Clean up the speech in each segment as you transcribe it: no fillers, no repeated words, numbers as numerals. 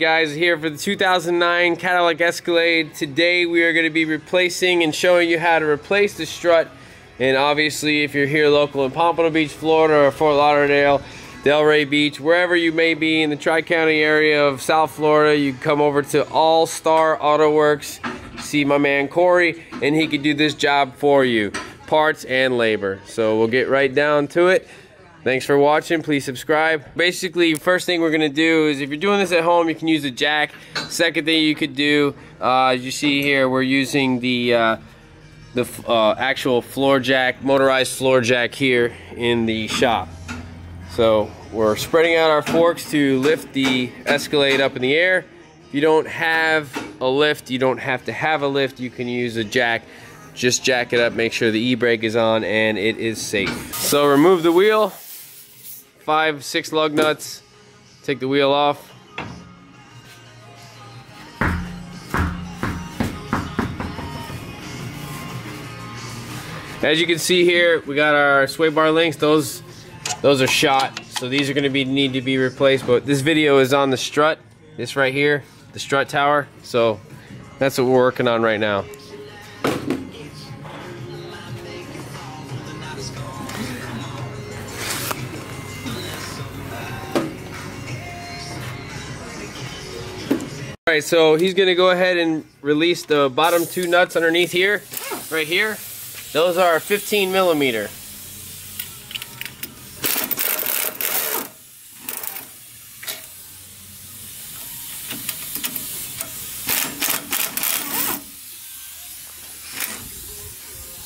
Guys, here for the 2009 Cadillac Escalade. Today we are going to be replacing and showing you how to replace the strut. And obviously, if you're here local in Pompano Beach, Florida, or Fort Lauderdale, Delray Beach, wherever you may be in the Tri-County area of South Florida, you can come over to All Star Auto Works, see my man Corey, and he can do this job for you, parts and labor. So we'll get right down to it. Thanks for watching, please subscribe. Basically, first thing we're gonna do is if you're doing this at home, you can use the jack. Second thing you could do, as you see here, we're using the actual floor jack, motorized floor jack here in the shop. So we're spreading out our forks to lift the Escalade up in the air. If you don't have a lift, you don't have to have a lift, you can use a jack. Just jack it up, make sure the e-brake is on and it is safe. So remove the wheel. 5-6 lug nuts, take the wheel off, as you can see here we got our sway bar links. Those are shot, so these are going to need to be replaced, but this video is on the strut, this right here, the strut tower, so that's what we're working on right now. Alright, so he's going to go ahead and release the bottom two nuts underneath here, right here. Those are 15 millimeter.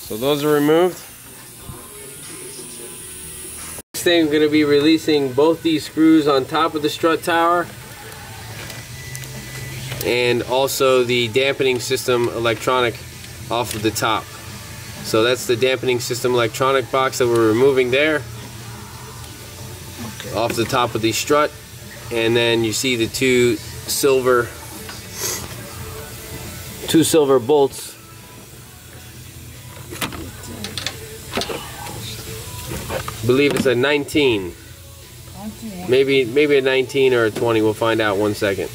So those are removed. Next thing, we're going to be releasing both these screws on top of the strut tower, and also the dampening system electronic off of the top. So that's the dampening system electronic box that we're removing there, okay, off the top of the strut. And then you see the two silver bolts. I believe it's a 19. Maybe a 19 or a 20, we'll find out one second.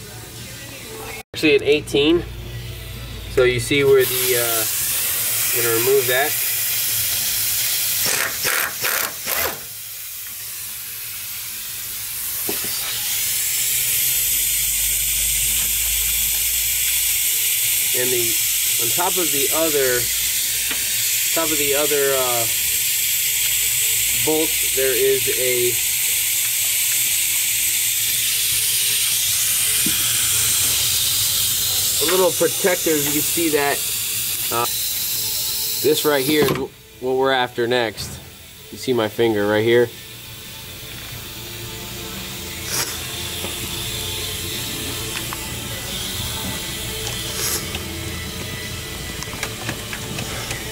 Actually an 18, so you see where the I'm gonna remove that. And the on top of the other bolt, there is a little protectors, you can see that. This right here is what we're after next. You see my finger right here.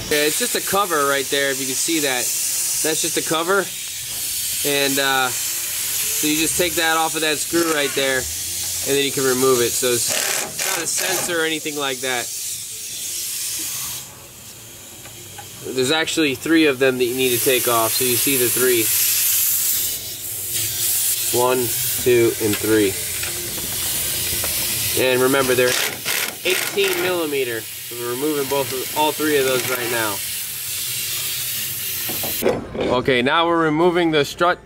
Yeah, it's just a cover right there, if you can see that. That's just a cover. And so you just take that off of that screw right there, and then you can remove it. So it's not a sensor or anything like that. There's actually 3 of them that you need to take off, so you see the 3. 1, 2, and 3. And remember, they're 18 millimeter. So we're removing all three of those right now. Okay, now we're removing the strut,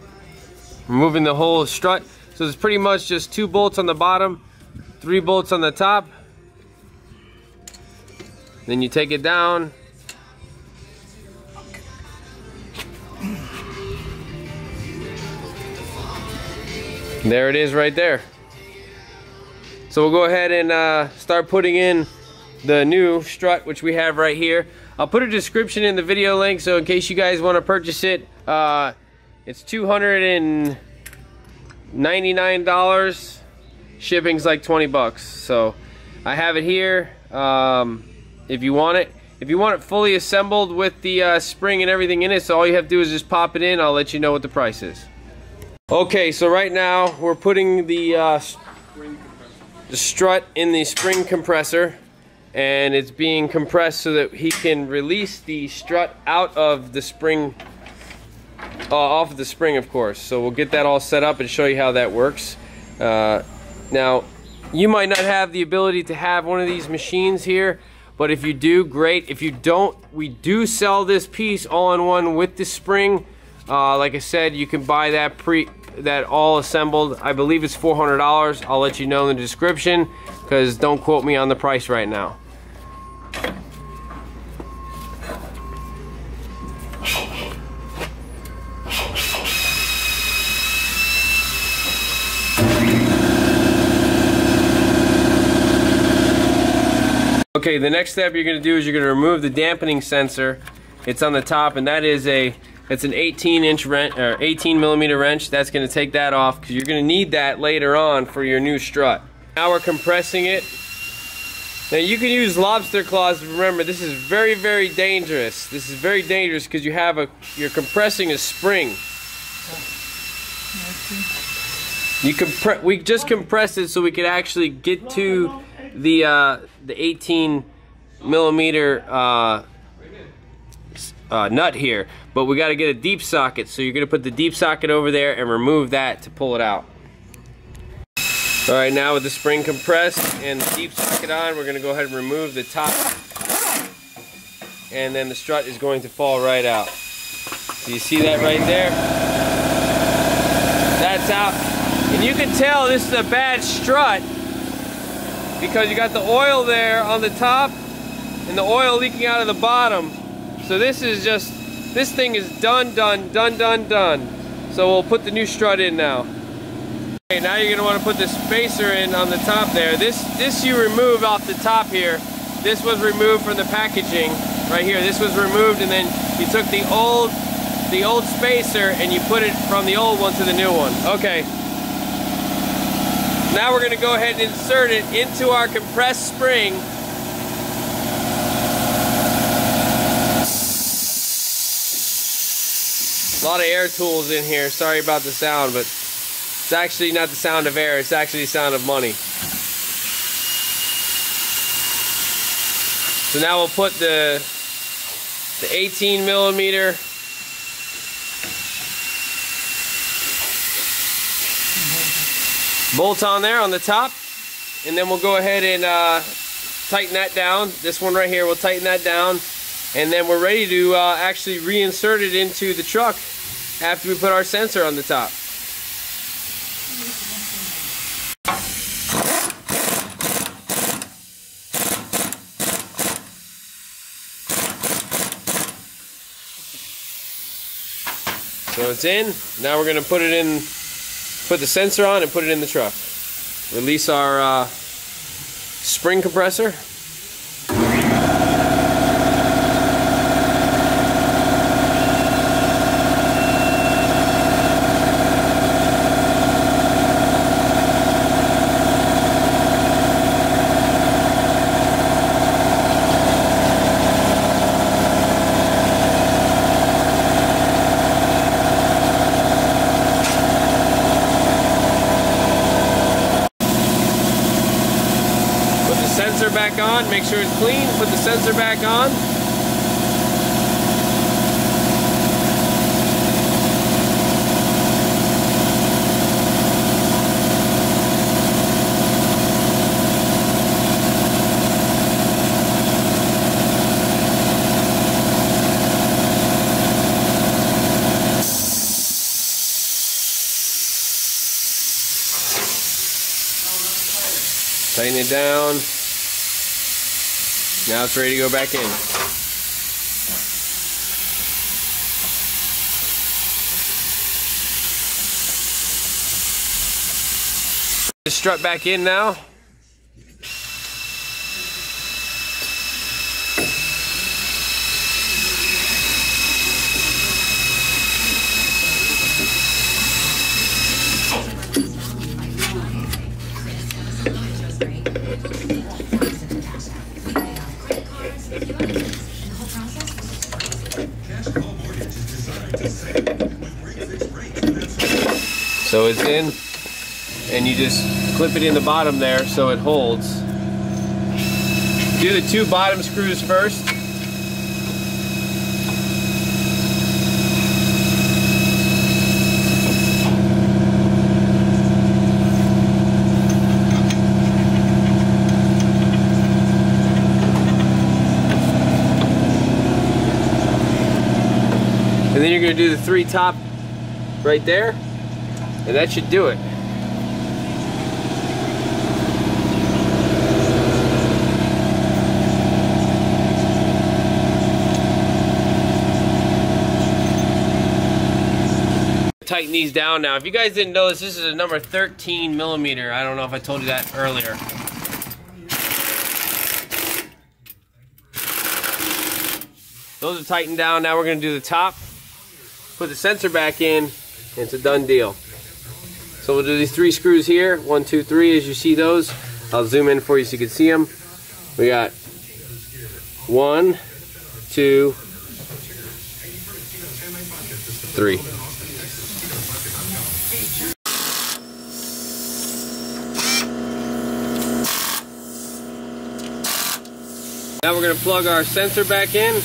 removing the whole strut. So it's pretty much just 2 bolts on the bottom, 3 bolts on the top. Then you take it down. There it is right there. So we'll go ahead and start putting in the new strut, which we have right here. I'll put a description in the video link, so in case you guys want to purchase it, it's $299, shipping's like 20 bucks. So I have it here if you want it. If you want it fully assembled with the spring and everything in it, so all you have to do is just pop it in. I'll let you know what the price is. Okay, so right now we're putting the strut in the spring compressor, and it's being compressed so that he can release the strut out of the spring, off of the spring, of course. So we'll get that all set up and show you how that works. Now You might not have the ability to have one of these machines here, but if you do, great. If you don't, we do sell this piece all-in-one with the spring. Like I said, you can buy that all assembled. I believe it's $400. I'll let you know in the description, because don't quote me on the price right now. Okay, the next step you're going to do is you're going to remove the dampening sensor. It's on the top, and that is an 18-inch wrench, or 18mm wrench. That's going to take that off, because you're going to need that later on for your new strut. Now we're compressing it. Now you can use lobster claws. Remember, this is very, very dangerous. This is very dangerous because you have you're compressing a spring. We just compressed it so we could actually get to the 18mm nut here, but we got to get a deep socket, so you're going to put the deep socket over there and remove that to pull it out. All right, now with the spring compressed and the deep socket on, we're going to go ahead and remove the top, and then the strut is going to fall right out. So you see that right there? That's out, and you can tell this is a bad strut, because you got the oil there on the top and the oil leaking out of the bottom. So this is just, this thing is done. So we'll put the new strut in now. Okay, now you're gonna wanna put the spacer in on the top there. This you remove off the top here. This was removed from the packaging right here. This was removed, and then you took the old spacer and you put it from the old one to the new one. Okay. Now we're going to go ahead and insert it into our compressed spring. A lot of air tools in here. Sorry about the sound, but it's actually not the sound of air. It's actually the sound of money. So now we'll put the 18mm bolt on there on the top, and then we'll go ahead and tighten that down. This one right here, we'll tighten that down, and then we're ready to actually reinsert it into the truck after we put our sensor on the top. So it's in. Now we're going to put it in. Put the sensor on and put it in the truck. Release our spring compressor. Back on, make sure it's clean, put the sensor back on. Tighten it down. Now it's ready to go back in. Just strut back in now. So it's in, and you just clip it in the bottom there so it holds. Do the two bottom screws first. And then you're going to do the 3 top right there, and that should do it. Tighten these down now. If you guys didn't notice, this is a number 13 millimeter. I don't know if I told you that earlier. Those are tightened down. Now we're going to do the top, put the sensor back in, and it's a done deal. So we'll do these 3 screws here, 1, 2, 3, as you see those. I'll zoom in for you so you can see them. We got 1, 2, 3. Now we're going to plug our sensor back in.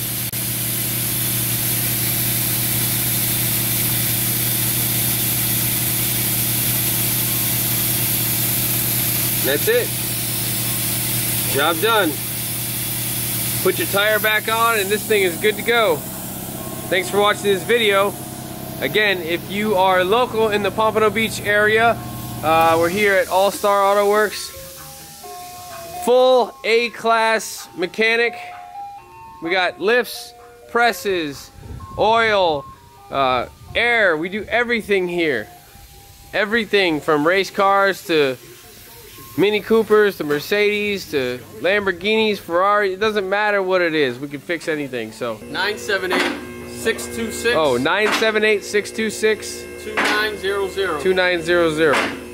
That's it. Job done. Put your tire back on and this thing is good to go. Thanks for watching this video. Again, if you are local in the Pompano Beach area, we're here at All Star Auto Works. Full A-class mechanic. We got lifts, presses, oil, air. We do everything here. Everything from race cars to Mini Coopers to Mercedes to Lamborghinis, Ferrari. It doesn't matter what it is. We can fix anything. So 978-626. Oh, 978-626-2900. 2900.